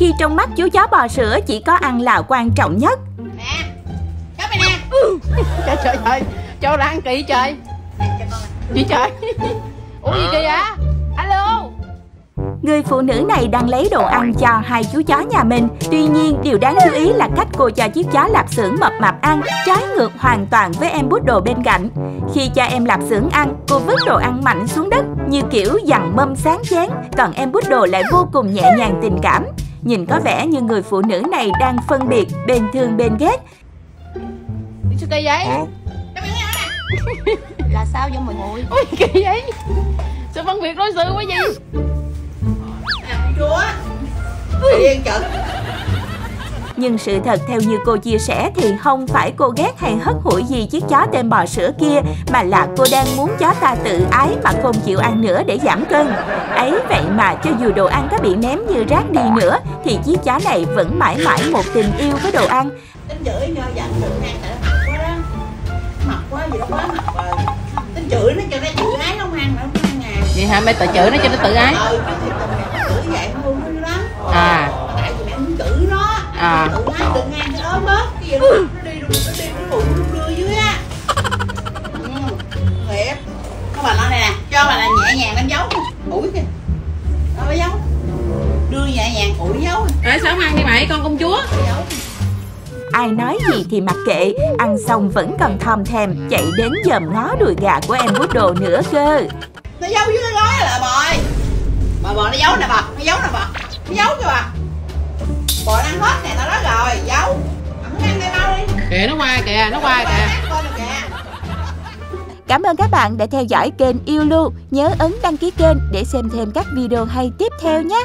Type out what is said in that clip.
khi trong mắt chú chó bò sữa chỉ có ăn là quan trọng nhất. Nè, chó mày nè. Trời trời trời, cho nó ăn kỹ trời. Chị trời. Ủa gì kì á? Alo. Người phụ nữ này đang lấy đồ ăn cho hai chú chó nhà mình. Tuy nhiên, điều đáng chú ý là cách cô cho chiếc chó lạp xưởng mập mạp ăn trái ngược hoàn toàn với em bút đồ bên cạnh. Khi cho em lạp xưởng ăn, cô vứt đồ ăn mạnh xuống đất như kiểu dằn mâm sáng chén, còn em bút đồ lại vô cùng nhẹ nhàng tình cảm. Nhìn có vẻ như người phụ nữ này đang phân biệt bên thương bên ghét. Sao kỳ vậy? Là sao vậy mọi người? Ôi kỳ vậy? Sao phân biệt đối xử quá vậy? Nhưng sự thật theo như cô chia sẻ thì không phải cô ghét hay hất hủi gì chiếc chó tên bò sữa kia, mà là cô đang muốn chó ta tự ái mà không chịu ăn nữa để giảm cân. Ấy vậy mà cho dù đồ ăn có bị ném như rác đi nữa thì chiếc chó này vẫn mãi mãi một tình yêu với đồ ăn. Tính chửi nó giảm lượng ăn nữa. Mập quá gì đó quá mập rồi. Tính chửi nó cho nó tự ái không ăn nữa không ăn à. Vậy hả, mày tự chửi nó cho nó tự ái. Vậy không vui lắm. À. Tại vì mẹ muốn chửi nó. À. Tự ăn tự ngang cho nó bớt. Cái gì nó đi nó ngủ nó đưa dưới á. Thiệt. Có bà nói này nè, cho bà là nhẹ nhàng đánh dấu. Ủi kìa. Đó bà dấu. Đưa nhẹ nhàng ủi dấu. Ê sao không ăn đi mày con công chúa. Ai nói gì thì mặc kệ, ăn xong vẫn còn thòm thèm chạy đến dòm ngó đùi gà của em bút đồ nữa cơ. Nó dấu dưới cái gói là bòi. Bò nó giấu nè bà, nó giấu nè bà, nó giấu kìa bà. Bò nó ăn hết nè, nó đó rồi, giấu. Nó ăn đây mau đi. Kìa nó qua kìa, nó qua kìa. Cảm ơn các bạn đã theo dõi kênh Yêu Lu. Nhớ ấn đăng ký kênh để xem thêm các video hay tiếp theo nhé.